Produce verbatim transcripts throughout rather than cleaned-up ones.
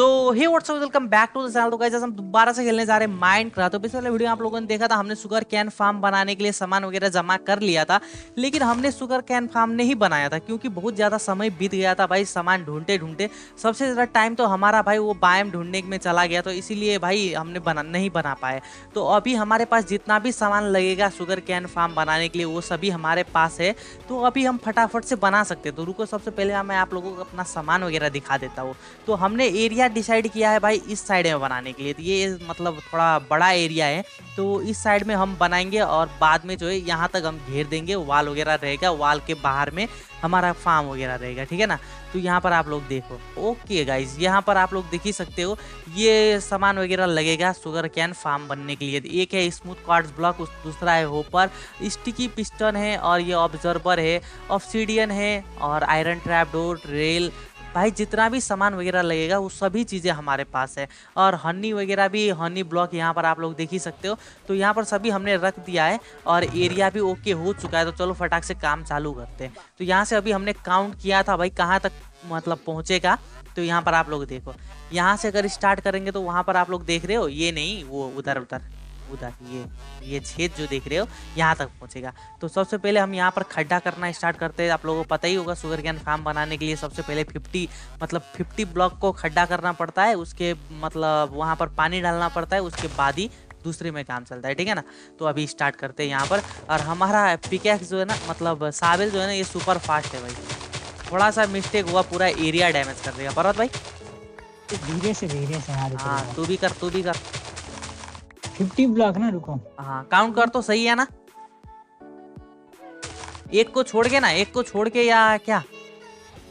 So hey what's up, welcome back to the channel. तो guys हम दोबारा से खेलने जा रहे हैं माइनक्राफ्ट। तो पिछले वाले वीडियो में आप लोगों ने देखा था हमने सुगर कैन फार्म बनाने के लिए सामान वगैरह जमा कर लिया था, लेकिन हमने सुगर कैन फार्म नहीं बनाया था क्योंकि बहुत ज़्यादा समय बीत गया था भाई सामान ढूंढते ढूंढते। सबसे ज़्यादा टाइम तो हमारा भाई वो बायम ढूंढने में चला गया, तो इसीलिए भाई हमने बना नहीं बना पाए। तो अभी हमारे पास जितना भी सामान लगेगा सुगर कैन फार्म बनाने के लिए वो सभी हमारे पास है, तो अभी हम फटाफट से बना सकते हैं। तो रुको, सबसे पहले मैं आप लोगों को अपना सामान वगैरह दिखा देता हूँ। तो हमने एरिया डिसाइड किया है भाई इस साइड में बनाने के लिए, तो ये मतलब थोड़ा बड़ा एरिया है तो इस साइड में हम बनाएंगे और बाद में जो है यहाँ तक हम घेर देंगे, वाल वगैरह रहेगा, वाल के बाहर में हमारा फार्म वगैरह रहेगा, ठीक है ना। तो यहाँ पर आप लोग देखो, ओके गाइज यहाँ पर आप लोग देख ही सकते हो ये सामान वगैरह लगेगा सुगर कैन फार्म बनने के लिए। एक है स्मूथ क्वार्ट्ज ब्लॉक, दूसरा है होपर, स्टिकी पिस्टन है और ये ऑब्जर्वर है, ऑब्सिडियन है और आयरन ट्रैप डोर, रेल। भाई जितना भी सामान वगैरह लगेगा वो सभी चीज़ें हमारे पास है, और हनी वगैरह भी, हनी ब्लॉक यहाँ पर आप लोग देख ही सकते हो। तो यहाँ पर सभी हमने रख दिया है और एरिया भी ओके हो चुका है, तो चलो फटाक से काम चालू करते हैं। तो यहाँ से अभी हमने काउंट किया था भाई कहाँ तक मतलब पहुँचेगा, तो यहाँ पर आप लोग देखो, यहाँ से अगर स्टार्ट करेंगे तो वहाँ पर आप लोग देख रहे हो, ये नहीं वो उधर उधर उधर ये ये छेद जो देख रहे हो यहाँ तक पहुँचेगा। तो सबसे पहले हम यहाँ पर खड्डा करना स्टार्ट करते हैं। आप लोगों को पता ही होगा सुगर कैन फार्म बनाने के लिए सबसे पहले पचास मतलब पचास ब्लॉक को खड्डा करना पड़ता है, उसके मतलब वहाँ पर पानी डालना पड़ता है, उसके बाद ही दूसरे में काम चलता है, ठीक है ना। तो अभी स्टार्ट करते हैं यहाँ पर। और हमारा पिकैक्स जो है ना मतलब साबिल जो है ना ये सुपर फास्ट है भाई, थोड़ा सा मिस्टेक हुआ पूरा एरिया डैमेज कर देगा। परवत भाई धीरे से धीरे से, हाँ तू भी कर तू भी कर पचास ब्लॉक ना, रुको हाँ काउंट कर तो सही है ना, एक को छोड़ के ना, एक को छोड़ के या क्या,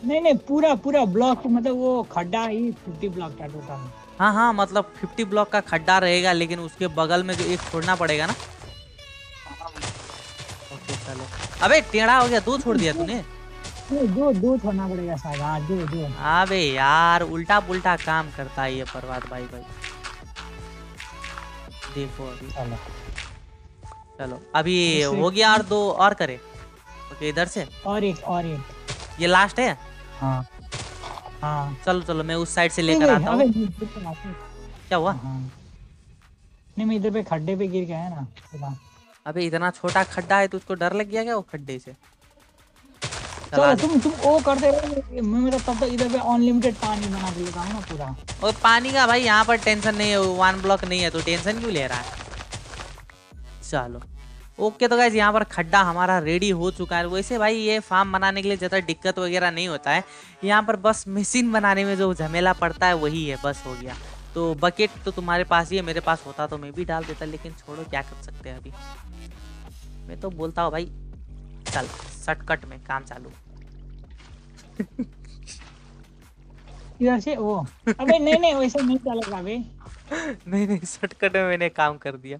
नहीं नहीं पूरा पूरा ब्लॉक, मतलब वो खड्डा ही पचास ब्लॉक का टोटल है। हाँ हाँ मतलब पचास ब्लॉक का खड्डा रहेगा, लेकिन उसके बगल में जो एक छोड़ना पड़ेगा ना। ओके चलो, अबे टेढ़ा हो गया, दो छोड़ दिया तूने, दो दो छोड़ना पड़ेगा शायद, दो दो। अबे यार उल्टा पुल्टा काम करता है ये प्रभात भाई भाई। देखो अभी चलो अभी हो गया, और दो और करे। ओके इधर से और एक और एक, ये लास्ट है। हाँ हाँ चलो चलो मैं उस साइड से लेकर आता हूँ। क्या हुआ? हाँ। नहीं मैं इधर पे खड्डे पे गिर गया है ना। तो अबे इतना छोटा खड्डा है तो उसको डर लग गया क्या वो खड्डे से? चलो तुम तुम ओ कर दे, मैं तब तक इधर पे अनलिमिटेड पानी बना देता हूं ना पूरा। और पानी का भाई यहाँ पर टेंशन नहीं है, वन ब्लॉक नहीं है तो टेंशन क्यों ले रहा है। चलो ओके, तो गाइस यहाँ पर खड्डा हमारा रेडी हो चुका है। वैसे भाई ये फार्म बनाने के लिए ज़्यादा दिक्कत वगैरह नहीं होता है, यहाँ पर बस मशीन बनाने में जो झमेला पड़ता है वही है, बस हो गया। तो बकेट तो तुम्हारे पास ही है, मेरे पास होता तो मैं भी डाल देता, लेकिन छोड़ो क्या कर सकते हैं। अभी मैं तो बोलता हूँ भाई चल शॉर्टकट में काम चालू इधर से वो अबे नहीं नहीं वैसे नहीं चलेगा बे नहीं नहीं शॉर्टकट में मैंने काम कर दिया।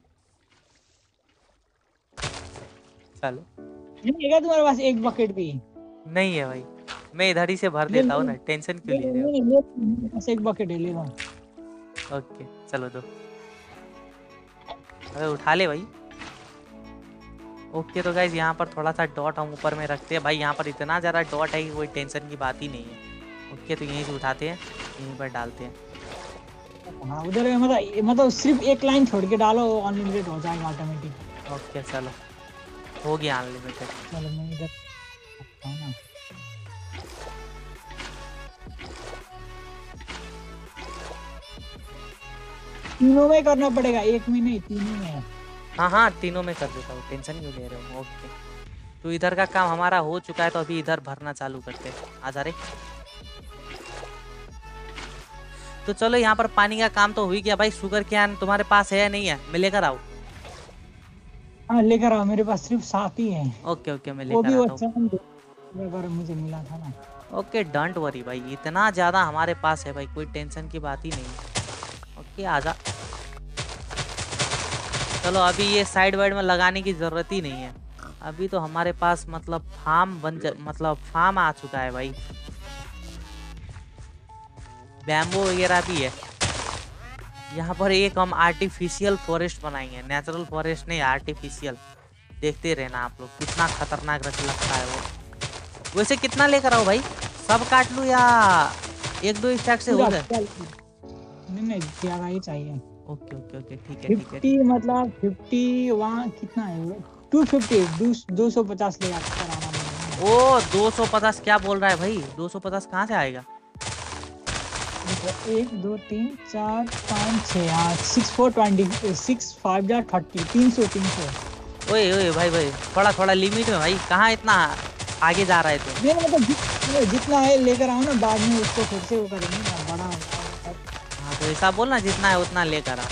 चलो नहीं तुम्हारे पास एक बकेट भी नहीं है भाई, मैं इधर ही से भर देता हूँ ना, टेंशन क्यों ले रहे हो। बस एक बकेट ले लो। ओके चलो दो, अरे उठा ले भाई। ओके okay, तो गाइज यहाँ पर थोड़ा सा डॉट हम ऊपर में रखते हैं भाई, यहाँ पर इतना ज़्यादा डॉट है कि कोई टेंशन की बात ही नहीं है। ओके okay, तो यहीं से उठाते हैं, यहीं पर डालते हैं। हाँ उधर मतलब मतलब सिर्फ एक लाइन छोड़ के डालो, अनलिमिटेड हो जाएगा ऑटोमेटिक। ओके okay, चलो हो गया अनलिमिटेड। चलो मैं इधर तीनों में करना पड़ेगा, एक में नहीं तीनों में। हाँ हाँ तीनों में कर देता हूँ, टेंशन क्यों ले रहे हो। ओके तो इधर का काम हमारा हो चुका है, तो अभी इधर भरना चालू करते हैं। आ जा रे। तो चलो यहाँ पर पानी का काम तो हो ही गया भाई। शुगर कैन तुम्हारे पास है या नहीं है? मैं लेकर आऊँ? हाँ लेकर आओ, मेरे पास सिर्फ सात ही है। ओके ओके मैं लेकर, मुझे मिला था ना। ओके डोंट वरी भाई, इतना ज़्यादा हमारे पास है भाई, कोई टेंशन की बात ही नहीं है। ओके आ जा। चलो अभी ये साइड वाइड में लगाने की ज़रूरत ही नहीं है, अभी तो हमारे पास मतलब फार्म बन मतलब फार्म आ चुका है भाई, बैम्बो वगैरह भी है। यहाँ पर एक हम आर्टिफिशियल फॉरेस्ट बनाएंगे, नेचुरल फॉरेस्ट नहीं आर्टिफिशियल, देखते रहना आप लोग कितना खतरनाक रख लगता है वो। वैसे कितना लेकर आओ भाई, सब काट लूँ या एक दो स्टैक से हो गए? नहीं नहीं ज्यादा ही चाहिए। ओके ओके ओके ठीक है ठीक है। फिफ्टी मतलब फिफ्टी वहाँ कितना है? टू फिफ्टी, दो सौ पचास ले आना। ओ दो सौ पचास क्या बोल रहा है भाई? दो सौ पचास कहाँ से आएगा? एक दो तीन चार पाँच छः आठ six four twenty six five जा थर्टी तीन सौ तीन सौ। ओए ओए भाई भाई थोड़ा थोड़ा लिमिट में भाई, कहाँ इतना आगे जा रहा है तो। नहीं मतलब तो जितना है लेकर आओ ना, बाद में उसको फिर से वो करेंगे बड़ा। हाँ तो ऐसा बोलना जितना है उतना लेकर आओ।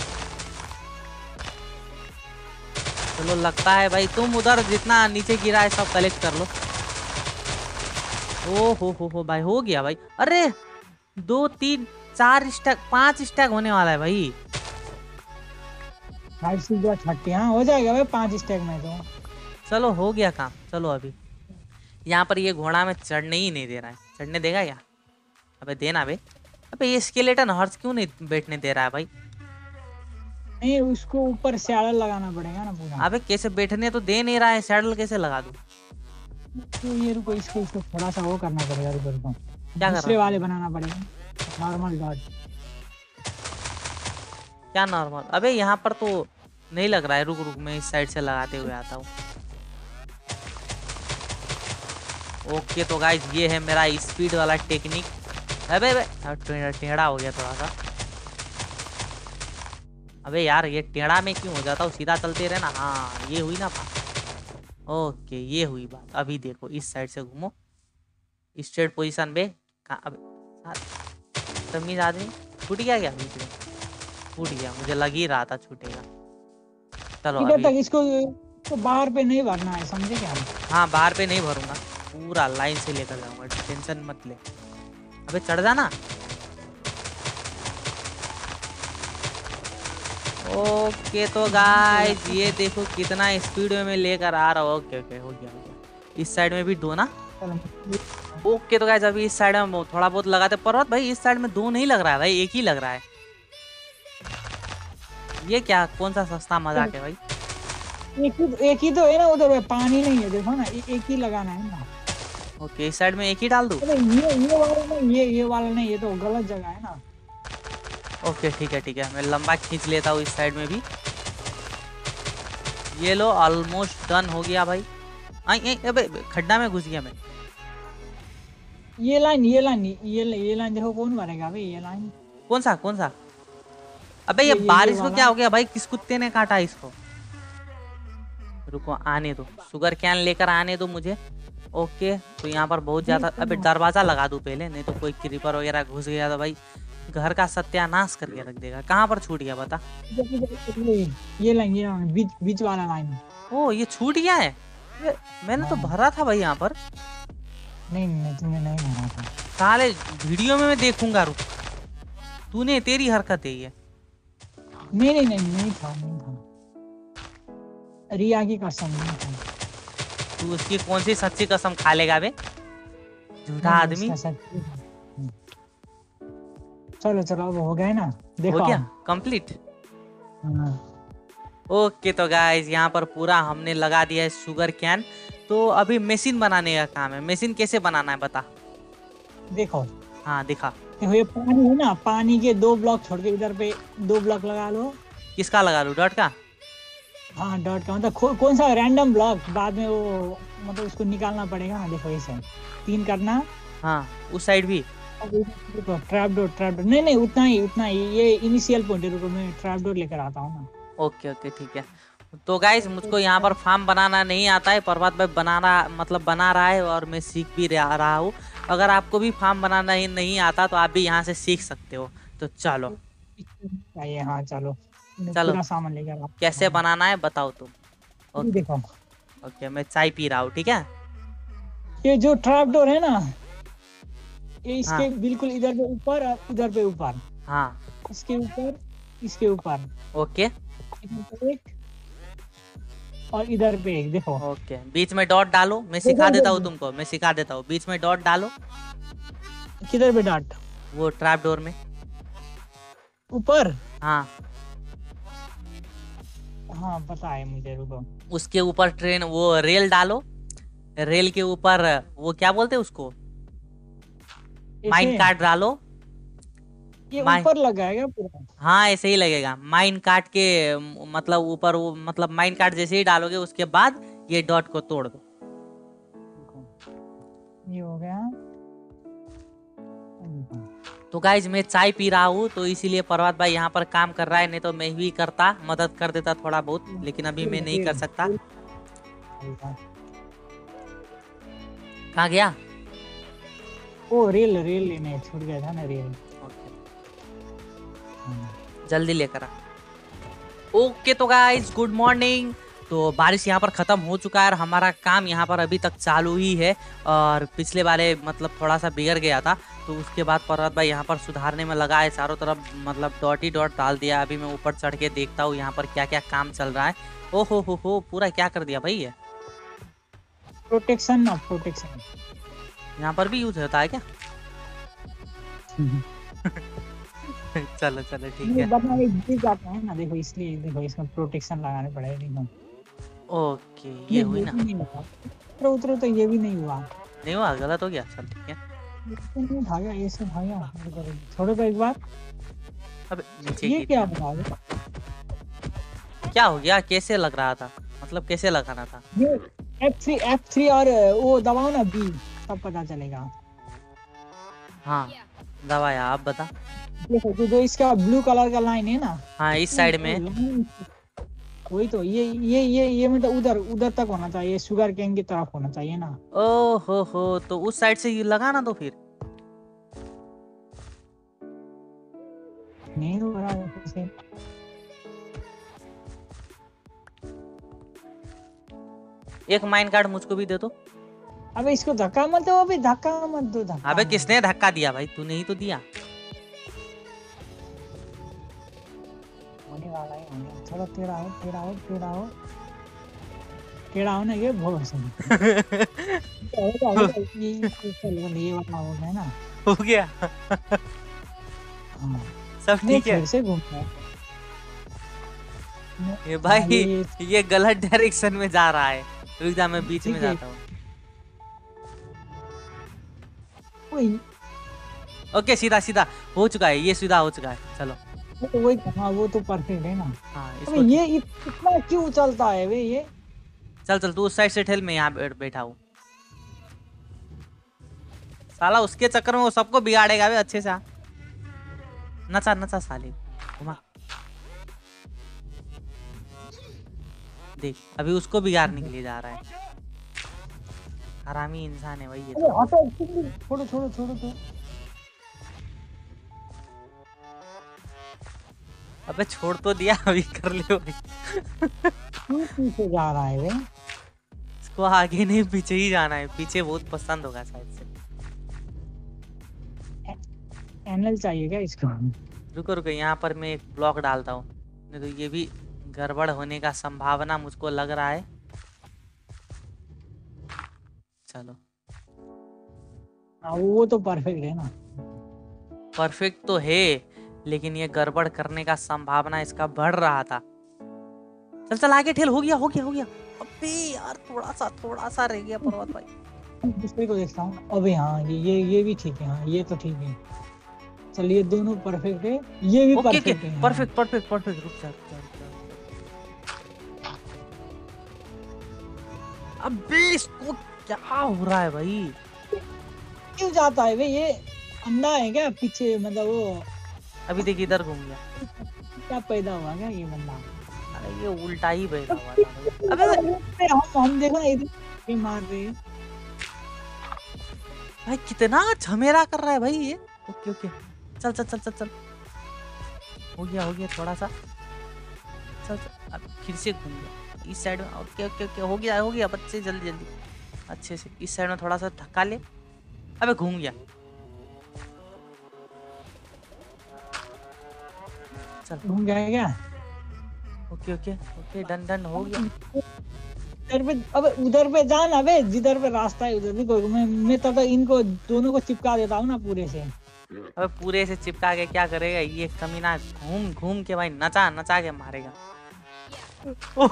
चलो लगता है भाई तुम उधर जितना नीचे गिरा है सब कलेक्ट कर लो। ओ हो हो हो भाई हो गया भाई। अरे दो तीन चार स्टैक पांच स्टैक होने वाला है भाई। हाँ हो जाएगा भाई पांच स्टैक में तो। चलो हो गया काम। चलो अभी यहाँ पर ये घोड़ा में चढ़ने ही नहीं दे रहा है। चढ़ने देगा क्या? अबे देना बे। अबे ये स्केलेटन हॉर्स क्यों नहीं बैठने दे रहा है भाई? नहीं उसको ऊपर सैडल लगाना पड़ेगा ना पूरा। अबे कैसे बैठने तो दे नहीं रहा है, सैडल कैसे लगा दूं? तो ये रुको इसको इसको थोड़ा सा वो करना पड़ेगा। ऊपर को क्या दूसरे वाले बनाना पड़ेगा नॉर्मल डॉट। क्या नॉर्मल? अबे यहाँ पर तो नहीं लग रहा है, रुक रुक मैं इस साइड से लगाते हुए आता हूँ। ओके तो गाइज ये है मेरा स्पीड वाला टेक्निक। अबे अबे टेढ़ा हो गया थोड़ा सा। अबे यार ये टेढ़ा में क्यों हो जाता हूँ, सीधा चलते रहे ना। हाँ ये हुई ना बात। ओके ये हुई बात। अभी देखो इस साइड से घूमो स्ट्रेट पोजीशन पे। अबे तमीज आदमी छूट गया क्या? बीच में छूट गया, मुझे लग ही रहा था छूटेगा। चलो अभी तक इसको तो बाहर पे नहीं भरना है, समझे क्या? हाँ बाहर पे नहीं भरूंगा, पूरा लाइन से लेकर जाऊंगा, टेंशन मत ले। अबे चढ़ जाना। ओके तो गाइस ये देखो कितना स्पीड में मैं लेकर आ रहा हूँ। ओके ओके हो गया हो गया। इस साइड में भी दो ना। ओके तो गाइस अभी इस साइड में थोड़ा बहुत लगाते। पर्वत भाई इस साइड में दो नहीं लग रहा है भाई, एक ही लग रहा है। ये क्या कौन सा सस्ता मजाक है भाई? एक ही तो है ना उधर, पानी नहीं है देखो ना। एक ही लगाना है ना। ओके इस साइड में एक ही डाल दूं। ये ये वाला नहीं, ये ये वाला नहीं, ये तो गलत जगह है ना। ओके ठीक है ठीक है, मैं लंबा खींच लेता हूँ इस साइड में भी। ये लो ऑलमोस्ट डन हो गया भाई। आई अबे खड्डा में घुस गया मैं। ये लाइन ये लाइन ये ये लाइन देखो कौन मारेगा भाई ये लाइन। कौन सा कौन सा? अबे ये, ये बारिश को क्या हो गया भाई? किस कुत्ते ने काटा इसको? रुको आने दो, शुगर कैन लेकर आने दो मुझे। ओके तो यहाँ पर बहुत ज्यादा। अबे दरवाजा लगा दूं पहले, नहीं तो कोई क्रीपर वगैरह घुस गया तो भाई घर का सत्यानाश करके रख देगा। कहाँ पर छूट गया बता? ये लाइन ये बीच बीच वाला लाइन। ओ ये छूट गया है। मैंने तो भरा था भाई यहाँ पर। नहीं नहीं तूने नहीं भरा था साले, वीडियो में मैं देखूंगा रुक। तूने तेरी हरकत है ये। नहीं नहीं नहीं नहीं था नहीं था रिया की कसम नहीं था। तू उसकी कौन सी सच्ची कसम खा लेगा बे झूठा आदमी। चलो चलो अब हो गए ना, देखो हो गया कंप्लीट। ओके तो गाइज यहाँ पर पूरा हमने लगा दिया है शुगर कैन। तो अभी मशीन बनाने का काम है। मशीन कैसे बनाना है बता? देखो हाँ दिखा। देखो ये पानी है ना, पानी के दो ब्लॉक छोड़ के इधर पे दो ब्लॉक लगा लो। किसका लगा लो? डॉट का। हाँ डॉट का मतलब कौन सा रैंडम ब्लॉक, बाद में वो मतलब उसको निकालना पड़ेगा। देखो ये साइड तीन करना। हाँ उस साइड भी। ट्रैप डोर ट्रैप डोर नहीं नहीं उतना ही उतना ही। ये इनिशियल पॉइंट है, रुको मैं ट्रैप डोर लेकर आता हूँ ना। ओके ओके ठीक है। तो गाइस मुझको यहाँ पर फार्म बनाना नहीं आता है, पर्वत भाई बनाना मतलब बना रहा है और मैं सीख भी रहा हूँ। अगर आपको भी फार्म बनाना ही नहीं आता तो आप भी यहाँ से सीख सकते हो। तो चलो हाँ चलो चलो सामान लेकर कैसे बनाना है बताओ तुम। ओके ओके मैं चाय पी रहा हूँ ठीक है। ये जो ट्रैप डोर है ना ये इसके हाँ। बिल्कुल इधर पे ऊपर और इधर पे ऊपर। हाँ इसके ऊपर इसके ऊपर। ओके एक और इधर पे एक। देखो ओके बीच में डॉट डालो। मैं सिखा देता हूँ तुमको, मैं सिखा देता हूँ। बीच में डॉट डालो। किधर पे डॉट? वो ट्रैप डोर में ऊपर। हाँ हाँ पता है मुझे, रुको। उसके ऊपर ट्रेन वो रेल डालो। रेल के ऊपर वो क्या बोलते हैं उसको, माइंड कार्ड डालो। ये ऊपर लगाएगा पूरा। हाँ ऐसे ही लगेगा, माइन काट के मतलब ऊपर वो मतलब माइन काट जैसे ही डालोगे उसके बाद ये डॉट को तोड़ दो। ये हो गया। तो गाइज मैं चाय पी रहा हूँ तो इसीलिए प्रभात भाई यहाँ पर काम कर रहा है, नहीं तो मैं भी करता, मदद कर देता थोड़ा बहुत, लेकिन अभी मैं नहीं कर सकता। कहाँ गया? ओ रील रील लेने छूट गया था ना रील। जल्दी लेकर आ। ओके तो गाइज गुड मॉर्निंग। तो बारिश यहाँ पर ख़त्म हो चुका है और हमारा काम यहाँ पर अभी तक चालू ही है, और पिछले वाले मतलब थोड़ा सा बिगड़ गया था तो उसके बाद प्रभात भाई यहाँ पर सुधारने में लगा है, चारों तरफ मतलब डॉट ही डॉट डाल दिया। अभी मैं ऊपर चढ़ के देखता हूँ यहाँ पर क्या क्या काम चल रहा है। ओ हो हो हो, पूरा क्या कर दिया भाई ये। प्रोटेक्शन ऑफ प्रोटेक्शन यहाँ पर भी यूज होता है क्या? चलो चलो ठीक है ना, देखो इसलिए देखो इसमें प्रोटेक्शन लगाने पड़ेगा। ओके ये हुई ना, उतरो उतरो तो ये भी नहीं हुआ, नहीं हुआ, गलत हो गया, सब ठीक है। ये भागा, ये सब भागा, छोड़ो तो एक बार। अब नीचे ये क्या भागा, क्या हो गया, कैसे लग रहा था, मतलब कैसे लगाना था? ये F थ्री F थ्री और वो दबाओ ना B, तब पता चलेगा। हाँ दबाया, आप बता। देखो जो जो इसका ब्लू कलर का लाइन है ना, हाँ इस साइड में, वही तो ये ये ये ये मतलब उधर उधर तक होना चाहिए, शुगर कैन की तरफ होना चाहिए ना। ओ हो हो, तो उस साइड से ये लगाना तो फिर नहीं हो रहा है। एक माइन कार्ड मुझको भी दे दो। अबे इसको धक्का मत दो, अबे धक्का मत दो, धक्का। अबे किसने धक्का दिया भाई, तूने ही तो दिया। होने वाला है, चलो तेरा हो तेरा हो तेरा हो तेरा हो ना, ये बहुत आसान हो गया। सब ठीक है, से घूमता है ये भाई, ये गलत डायरेक्शन में जा रहा है। रुक जा मैं बीच में जाता हूँ। ओके सीधा सीधा हो चुका है, ये सीधा हो चुका है, चलो तो वही। हाँ वो तो परफेक्ट है ना। हाँ, इसको ये इतना क्यों उछलता है वे ये। चल चल तू उस साइड से ठेल, मैं यहाँ बैठा हूँ। साला उसके चक्कर में वो सबको बिगाड़ेगा वे, अच्छे से नचा नचा साले। देख अभी उसको बिगाड़ने के लिए जा रहा है, हरामी इंसान है भाई ये। छोड़ो छोड़ो छोड़ो तो। अबे छोड़ तो दिया, अभी कर लियो। पीछे जा रहा है वे, इसको आगे नहीं पीछे ही जाना है, पीछे बहुत पसंद होगा शायद से। एनल चाहिए क्या इसको? रुको रुको यहाँ पर मैं एक ब्लॉक डालता हूँ, नहीं तो ये भी गड़बड़ होने का संभावना मुझको लग रहा है। चलो वो तो परफेक्ट है ना, परफेक्ट तो है, लेकिन ये गड़बड़ करने का संभावना इसका बढ़ रहा था। चल चल आगे ठेल, हो गया हो गया हो गया। अबे यार थोड़ा सा थोड़ा सा रह गया पर्वत भाई। दूसरे को देखता हूँ। अबे हाँ ये ये ये भी ठीक है, हाँ ये तो ठीक है। चल ये दोनों परफेक्ट है, ये भी परफेक्ट है, परफेक्ट परफेक्ट परफेक्ट। रुक जा अबे इसको क्या हो रहा है भाई, क्यों जाता है भाई ये, अंधा है क्या पीछे मतलब वो। अभी देखिए इधर घूम गया, क्या पैदा हुआ क्या ये बंदा। अरे ये उल्टा ही पैदा हुआ था। अबे हम देखो ना इधर मार रहे भाई, कितना झमेरा कर रहा है भाई ये। ओके ओके चल चल चल चल चल, हो गया हो गया थोड़ा सा। चल चल अब फिर से घूम गया इस साइड में। ओके ओके ओके हो गया हो गया, बच्चे जल्दी जल्दी अच्छे से इस साइड में थोड़ा सा धक्का ले। अबे घूम गया, घूम गया क्या? Okay okay okay done done हो गया। इधर पे अब उधर पे जाना बे, जिधर पे रास्ता है उधर भी कोई। मैं मैं तब इनको दोनों को चिपका देता हूँ ना पूरे से। अब पूरे से चिपका के क्या करेगा ये कमीना, घूम घूम के भाई नचा नचा के मारेगा।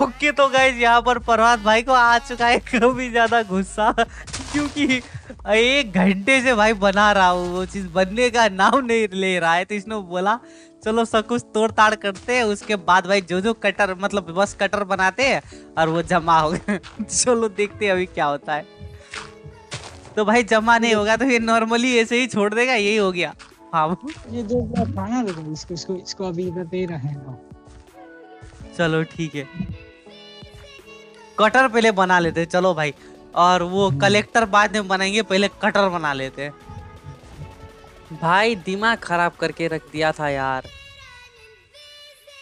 ओके तो गाइस यहाँ पर प्रभात भाई को आ चुका है कभी ज्यादा गुस्सा, क्योंकि एक घंटे से भाई बना रहा हूँ, वो चीज बनने का नाम नहीं ले रहा है। तो इसने बोला चलो सब कुछ तोड़ ताड़ करते हैं, उसके बाद भाई जो जो कटर मतलब बस कटर बनाते हैं और वो जमा हो गए। चलो देखते हैं अभी क्या होता है। तो भाई जमा नहीं होगा तो ये नॉर्मली ऐसे ही छोड़ देगा, यही हो गया। हाँ ये जो खाना देगा इसको इसको इसको अभी दे रहेगा। चलो ठीक है, कटर पहले बना लेते हैं। चलो भाई, और वो कलेक्टर बाद में बनाएंगे, पहले कटर बना लेते हैं। भाई दिमाग खराब करके रख दिया था यार।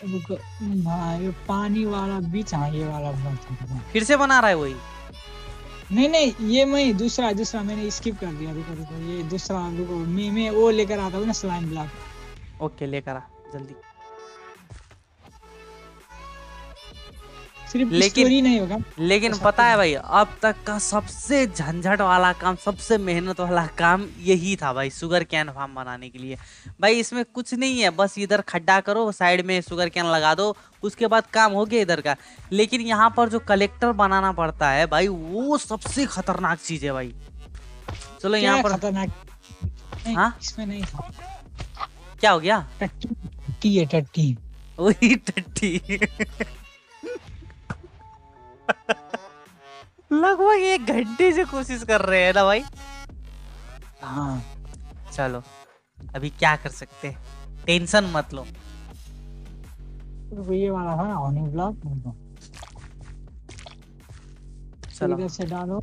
भाई पानी वाला भी चाहिए वाला फिर से बना रहा है वही। नहीं नहीं ये मैं दूसरा दूसरा मैंने स्किप कर दिया। रुको रुको ये दूसरा रुको, मैं मैं वो लेकर आता हूँ ना स्लाइम ब्लॉक। ओके लेकर आ जल्दी। लेकिन नहीं होगा। लेकिन पता है भाई अब तक का सबसे झंझट वाला काम, सबसे मेहनत वाला काम यही था भाई, शुगर कैन फार्म बनाने के लिए। भाई इसमें कुछ नहीं है, बस इधर खड्डा करो, साइड में शुगर कैन लगा दो, उसके बाद काम हो गया इधर का। लेकिन यहाँ पर जो कलेक्टर बनाना पड़ता है भाई वो सबसे खतरनाक चीज है भाई। चलो यहाँ पर खतरनाक नहीं, क्या हो गया? टट्टी है, टट्टी वही टट्टी। लगभग एक घंटे से कोशिश कर रहे हैं ना भाई। हाँ चलो अभी क्या कर सकते हैं, टेंशन मत लो। ये वाला है ऑन ब्लॉक, चलो इधर से डालो।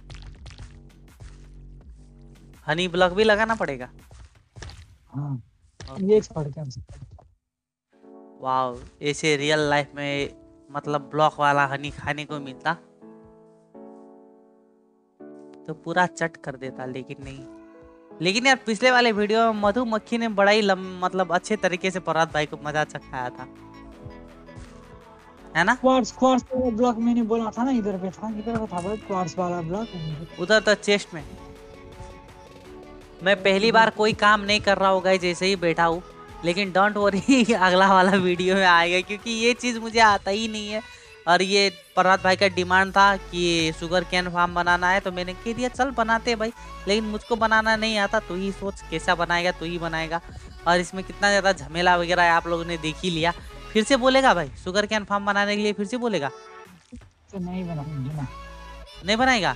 हनी ब्लॉक भी लगाना पड़ेगा। हाँ ये एक्सपर्ट कर सकते हैं। वाओ ऐसे रियल लाइफ में मतलब ब्लॉक वाला हनी खाने को मिलता तो पूरा चट कर देता, लेकिन नहीं। लेकिन यार पिछले वाले वीडियो में मधुमक्खी ने बड़ा ही मतलब अच्छे तरीके से प्रभात भाई को मजा चखाया था, है ना? क्वार्ट्स क्वार्ट्स वाला ब्लॉक मैंने बोला था ना, इधर पे था, इधर पे था भाई क्वार्ट्स वाला ब्लॉक। उधर तो चेस्ट में मैं पहली बार कोई काम नहीं कर रहा होगा, जैसे ही बैठा हूँ। लेकिन डोंट वरी अगला वाला वीडियो में आएगा, क्योंकि ये चीज़ मुझे आता ही नहीं है। और ये प्रभात भाई का डिमांड था कि शुगर कैन फार्म बनाना है, तो मैंने कह दिया चल बनाते भाई। लेकिन मुझको बनाना नहीं आता, तो ही सोच कैसा बनाएगा, तो ही बनाएगा। और इसमें कितना ज़्यादा झमेला वगैरह आप लोगों ने देख ही लिया। फिर से बोलेगा भाई शुगर कैन फार्म बनाने के लिए, फिर से बोलेगा तो नहीं बनाऊंगा, नहीं बनाएगा।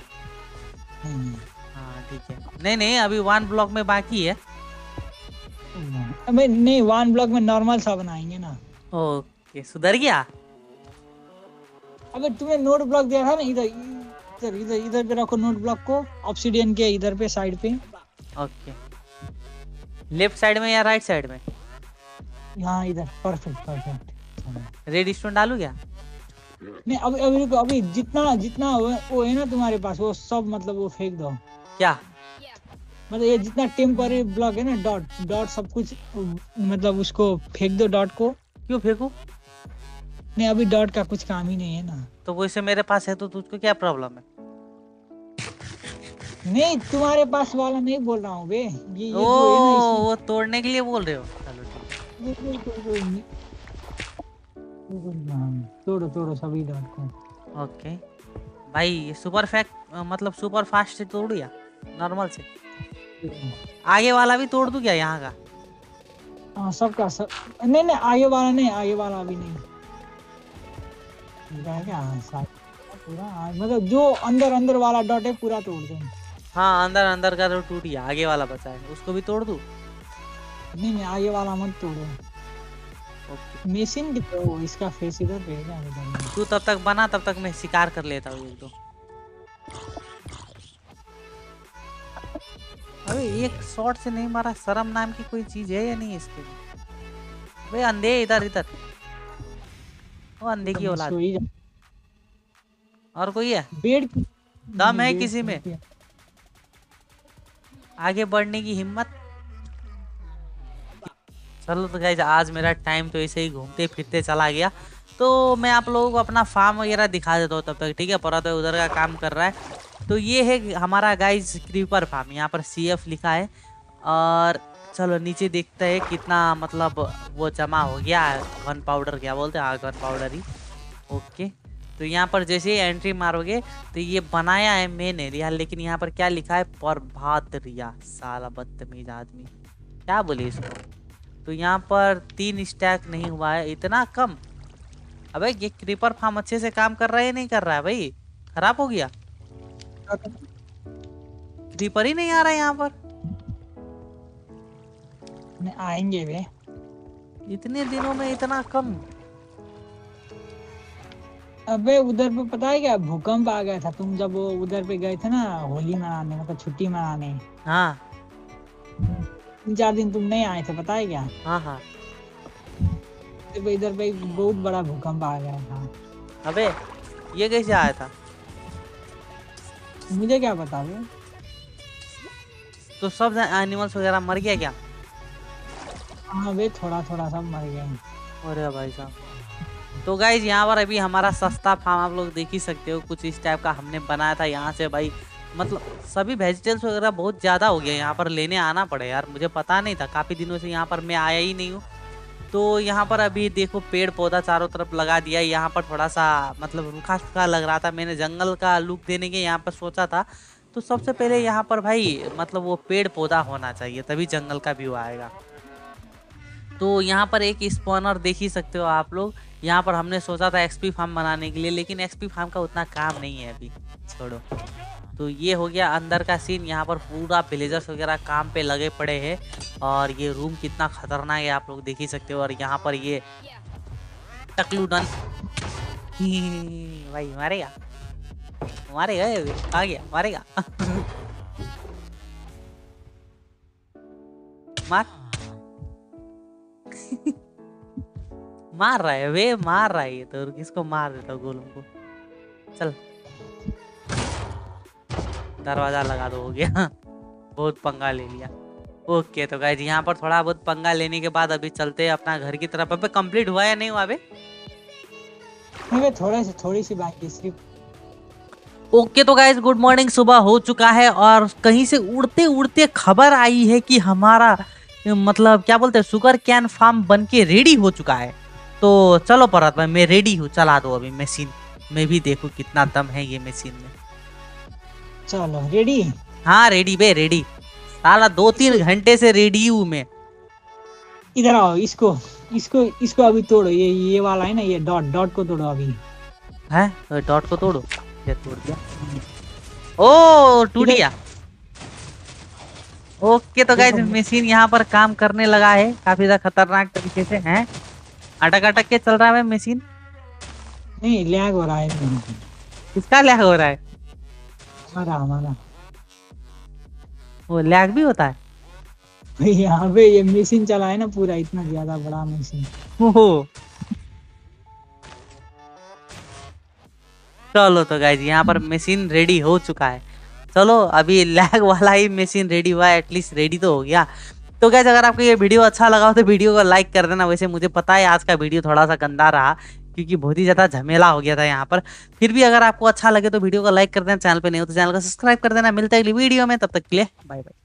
हाँ ठीक है, नहीं नहीं अभी वन ब्लॉक में बाकी है। अबे नहीं वन ब्लॉक में नॉर्मल सा बनाएंगे ना। ओके सुधर गया। अगर तुम्हें नोट ब्लॉक दिया था ना, इधर इधर इधर इधर पे रखो नोट ब्लॉक को, ऑब्सिडियन के इधर पे साइड पे। ओके लेफ्ट साइड में या राइट साइड में? हाँ इधर परफेक्ट परफेक्ट। रेड स्टोन डालू क्या? नहीं अभी अभी अभी जितना जितना वो है ना तुम्हारे पास वो सब मतलब वो फेंक दो। क्या मतलब? ये जितना टेम्पररी ब्लॉक है ना, डॉट डॉट सब कुछ मतलब उसको फेंक दो। डॉट को क्यों फेंको? नहीं अभी डॉट का कुछ काम ही नहीं है ना। तो वैसे मेरे पास है तो तुझको क्या प्रॉब्लम है? नहीं तुम्हारे पास वाला नहीं बोल रहा हूँ बे, ये ये ओ, वो तोड़ने के लिए बोल रहे हो। तोड़ो तोड़ो सभी डॉट को। ओके भाई सुपर फैक्ट मतलब सुपर फास्ट से तोड़ दिया नॉर्मल से। आगे वाला भी तोड़ दूं क्या यहाँ का? हाँ सबका सब। नहीं नहीं आगे वाला नहीं, आगे वाला भी नहीं क्या पूरा, मतलब जो अंदर अंदर वाला डॉट है पूरा तोड़ दूं। हाँ अंदर अंदर का तो टूट गया, आगे वाला बचा है उसको भी तोड़ दूं। नहीं नहीं आगे वाला मत तोड़ो। ओके मशीन की तो इसका फेस इधर रहेगा। तू तब तक बना, तब तक मैं शिकार कर लेता हूँ एक दो। अबे एक शॉट से नहीं मारा, शर्म नाम की कोई चीज है या नहीं इसके लिए? भाई अंधे इधर इधर, वो अंधे की औलाद। और कोई है? बेड दम है किसी में आगे बढ़ने की हिम्मत? चलो तो गाइस आज मेरा टाइम तो ऐसे ही घूमते फिरते चला गया। तो मैं आप लोगों को अपना फार्म वगैरह दिखा देता हूँ तब तक, ठीक है? पर तो उधर का काम कर रहा है। तो ये है हमारा गाइस क्रीपर फार्म, यहाँ पर सी एफ लिखा है। और चलो नीचे देखते हैं कितना मतलब वो जमा हो गया है। वन पाउडर क्या बोलते हैं? हाँ वन पाउडर ही। ओके तो यहाँ पर जैसे ही एंट्री मारोगे तो ये बनाया है मेन एरिया, लेकिन यहाँ पर क्या लिखा है, प्रभात रिया। साला बदतमीज आदमी, क्या बोले इसको। तो यहाँ पर तीन स्टैक नहीं हुआ है, इतना कम। अबे ये क्रीपर फार्म अच्छे से काम कर रहा है नहीं कर रहा है भाई, खराब हो गया। क्रीपर ही नहीं आ रहा है यहाँ पर, आएंगे वे इतने दिनों में, इतना कम। अबे उधर पे पता है क्या, भूकंप आ गया था। तुम जब वो उधर पे गए थे ना होली मनाने, मतलब छुट्टी मनाने, हाँ चार दिन तुम नहीं आए थे, पता है क्या। हाँ हाँ, इधर पे बहुत बड़ा भूकंप आ गया था। अबे ये कैसे आया था, मुझे क्या पता। तो सब एनिमल्स वगैरह मर गया क्या? हाँ वे थोड़ा थोड़ा सब मर गए। अरे भाई साहब, तो गाइज यहाँ पर अभी हमारा सस्ता फार्म आप लोग देख ही सकते हो, कुछ इस टाइप का हमने बनाया था। यहाँ से भाई मतलब सभी वेजिटेबल्स वगैरह बहुत ज़्यादा हो गया, यहाँ पर लेने आना पड़े यार, मुझे पता नहीं था, काफ़ी दिनों से यहाँ पर मैं आया ही नहीं हूँ। तो यहाँ पर अभी देखो पेड़ पौधा चारों तरफ लगा दिया। यहाँ पर थोड़ा सा मतलब रूखा सूखा लग रहा था, मैंने जंगल का लुक देने के यहाँ पर सोचा था। तो सबसे पहले यहाँ पर भाई मतलब वो पेड़ पौधा होना चाहिए, तभी जंगल का व्यू आएगा। तो यहाँ पर एक स्पॉनर देख ही सकते हो आप लोग। यहाँ पर हमने सोचा था एक्सपी फार्म बनाने के लिए, लेकिन एक्सपी फार्म का उतना काम नहीं है अभी, छोड़ो। तो ये हो गया अंदर का सीन। यहाँ पर पूरा विलेजर्स वगैरह काम पे लगे पड़े हैं, और ये रूम कितना खतरनाक है आप लोग देख ही सकते हो। और यहाँ पर ये टकलू डन भाई मारेगा मारेगा आ गया मारेगा मार मार रहा है वे, मार रहा है ये, तो किसको मार देता गोलू को। चल दरवाजा लगा दो, हो गया बहुत पंगा ले लिया। ओके तो गाइस यहाँ पर थोड़ा बहुत पंगा लेने के बाद अभी चलते हैं अपना घर की तरफ। अबे कंप्लीट हुआ या नहीं हुआ बे? थोड़ा सी थोड़ी सी बाकी सिर्फ। ओके तो गाइस गुड मॉर्निंग, सुबह हो चुका है और कहीं से उड़ते उड़ते खबर आई है कि हमारा मतलब क्या बोलते हैं शुगर कैन फार्म बनके रेडी हो चुका है। तो चलो परत भाई मैं रेडी हूँ, चला दो अभी मशीन मैं भी देखूँ कितना दम है ये मशीन में। चलो रेडी, हाँ रेडी बे रेडी। साला दो तीन घंटे से रेडी हूँ मैं। इधर आओ, इसको इसको इसको अभी तोड़ो, ये ये वाला है ना, ये डॉट डॉट को तोड़ो अभी। है तो डॉट को तोड़ो, ये तोड़ दिया। ओ टूट गया। ओके तो गाइस मशीन यहाँ पर काम करने लगा है काफी ज्यादा खतरनाक तरीके से, हैं अटक अटक के चल रहा है मशीन। नहीं लैग हो रहा है, किसका लैग हो रहा है? हमारा हमारा। वो लैग भी होता है यहाँ पे, ये मशीन चला है ना पूरा, इतना ज्यादा बड़ा मशीन। ओहो चलो तो गाइस यहाँ पर मशीन रेडी हो चुका है। चलो अभी लैग वाला ही मशीन रेडी हुआ है, एटलीस्ट रेडी तो हो गया। तो गाइस अगर आपको ये वीडियो अच्छा लगा हो तो वीडियो को लाइक कर देना। वैसे मुझे पता है आज का वीडियो थोड़ा सा गंदा रहा क्योंकि बहुत ही ज़्यादा झमेला हो गया था यहाँ पर, फिर भी अगर आपको अच्छा लगे तो वीडियो को लाइक कर देना, चैनल पे नहीं हो तो चैनल को सब्सक्राइब कर देना। मिलते हैं अगली वीडियो में, तब तक के लिए बाय बाय।